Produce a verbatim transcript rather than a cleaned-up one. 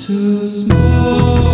Too small.